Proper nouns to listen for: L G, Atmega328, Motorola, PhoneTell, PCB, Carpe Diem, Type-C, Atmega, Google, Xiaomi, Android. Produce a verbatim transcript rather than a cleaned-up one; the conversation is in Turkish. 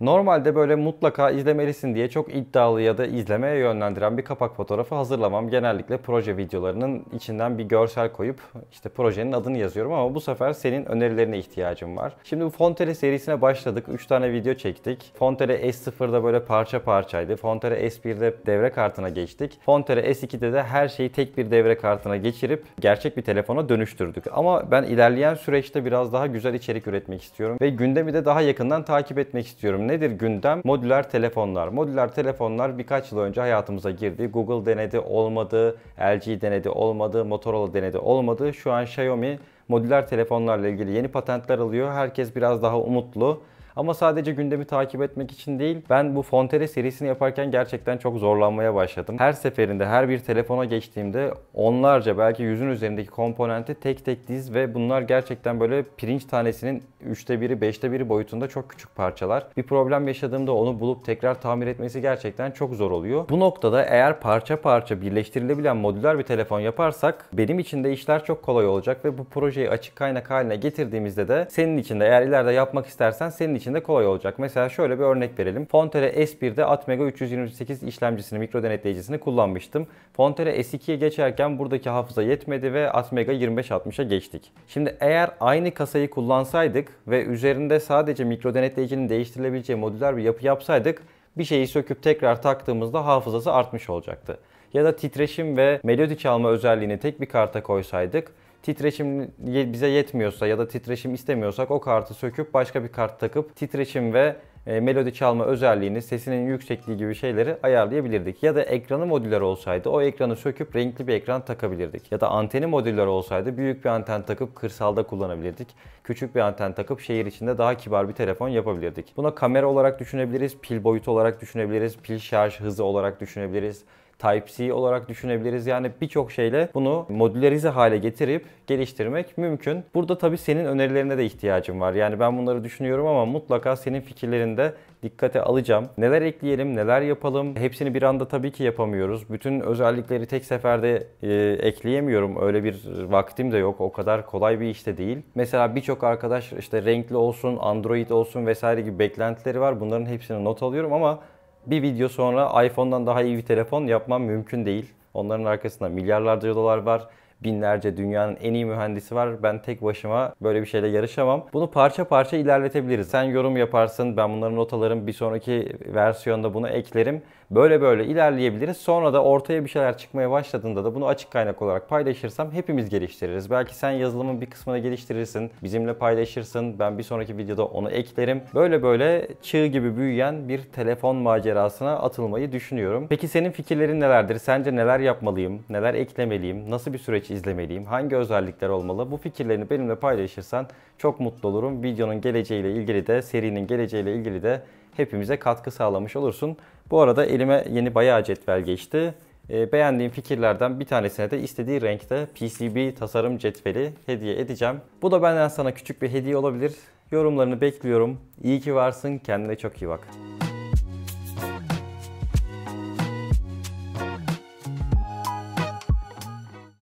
Normalde böyle mutlaka izlemelisin diye çok iddialı ya da izlemeye yönlendiren bir kapak fotoğrafı hazırlamam. Genellikle proje videolarının içinden bir görsel koyup işte projenin adını yazıyorum ama bu sefer senin önerilerine ihtiyacım var. Şimdi bu PhoneTell serisine başladık. üç tane video çektik. PhoneTell S sıfır'da böyle parça parçaydı. PhoneTell S bir'de devre kartına geçtik. PhoneTell S iki'de de her şeyi tek bir devre kartına geçirip gerçek bir telefona dönüştürdük. Ama ben ilerleyen süreçte biraz daha güzel içerik üretmek istiyorum ve gündemi de daha yakından takip etmek istiyorum. Nedir gündem? Modüler telefonlar. Modüler telefonlar birkaç yıl önce hayatımıza girdi. Google denedi, olmadı. L G denedi, olmadı. Motorola denedi, olmadı. Şu an Xiaomi modüler telefonlarla ilgili yeni patentler alıyor. Herkes biraz daha umutlu. Ama sadece gündemi takip etmek için değil, ben bu PhoneTell serisini yaparken gerçekten çok zorlanmaya başladım. Her seferinde, her bir telefona geçtiğimde onlarca, belki yüzün üzerindeki komponenti tek tek diz ve bunlar gerçekten böyle pirinç tanesinin üçte biri, beşte biri boyutunda çok küçük parçalar. Bir problem yaşadığımda onu bulup tekrar tamir etmesi gerçekten çok zor oluyor. Bu noktada eğer parça parça birleştirilebilen modüler bir telefon yaparsak benim için de işler çok kolay olacak ve bu projeyi açık kaynak haline getirdiğimizde de senin için de eğer ileride yapmak istersen senin için de kolay olacak. Mesela şöyle bir örnek verelim. PhoneTell S bir'de Atmega üç yüz yirmi sekiz işlemcisini, mikro denetleyicisini kullanmıştım. PhoneTell S iki'ye geçerken buradaki hafıza yetmedi ve Atmega yirmi beş altmış'a geçtik. Şimdi eğer aynı kasayı kullansaydık ve üzerinde sadece mikro denetleyicinin değiştirilebileceği modüler bir yapı yapsaydık, bir şeyi söküp tekrar taktığımızda hafızası artmış olacaktı. Ya da titreşim ve melodi çalma özelliğini tek bir karta koysaydık, titreşim bize yetmiyorsa ya da titreşim istemiyorsak o kartı söküp başka bir kart takıp titreşim ve melodi çalma özelliğini, sesinin yüksekliği gibi şeyleri ayarlayabilirdik. Ya da ekranı modüler olsaydı o ekranı söküp renkli bir ekran takabilirdik. Ya da anteni modüler olsaydı büyük bir anten takıp kırsalda kullanabilirdik. Küçük bir anten takıp şehir içinde daha kibar bir telefon yapabilirdik. Buna kamera olarak düşünebiliriz, pil boyutu olarak düşünebiliriz, pil şarj hızı olarak düşünebiliriz. Type-C olarak düşünebiliriz. Yani birçok şeyle bunu modülerize hale getirip geliştirmek mümkün. Burada tabii senin önerilerine de ihtiyacım var. Yani ben bunları düşünüyorum ama mutlaka senin fikirlerini de dikkate alacağım. Neler ekleyelim, neler yapalım? Hepsini bir anda tabii ki yapamıyoruz. Bütün özellikleri tek seferde e, ekleyemiyorum. Öyle bir vaktim de yok. O kadar kolay bir iş de değil. Mesela birçok arkadaş işte renkli olsun, Android olsun vesaire gibi beklentileri var. Bunların hepsini not alıyorum ama bir video sonra iPhone'dan daha iyi bir telefon yapmam mümkün değil. Onların arkasında milyarlarca dolar var. Binlerce dünyanın en iyi mühendisi var. Ben tek başıma böyle bir şeyle yarışamam. Bunu parça parça ilerletebiliriz. Sen yorum yaparsın. Ben bunları not alırım. Bir sonraki versiyonda bunu eklerim. Böyle böyle ilerleyebiliriz. Sonra da ortaya bir şeyler çıkmaya başladığında da bunu açık kaynak olarak paylaşırsam hepimiz geliştiririz. Belki sen yazılımın bir kısmını geliştirirsin. Bizimle paylaşırsın. Ben bir sonraki videoda onu eklerim. Böyle böyle çığ gibi büyüyen bir telefon macerasına atılmayı düşünüyorum. Peki senin fikirlerin nelerdir? Sence neler yapmalıyım? Neler eklemeliyim? Nasıl bir süreç izlemeliyim? Hangi özellikler olmalı? Bu fikirlerini benimle paylaşırsan çok mutlu olurum. Videonun geleceğiyle ilgili de, serinin geleceğiyle ilgili de hepimize katkı sağlamış olursun. Bu arada elime yeni bayağı cetvel geçti. E, beğendiğim fikirlerden bir tanesine de istediği renkte P C B tasarım cetveli hediye edeceğim. Bu da benden sana küçük bir hediye olabilir. Yorumlarını bekliyorum. İyi ki varsın. Kendine çok iyi bak.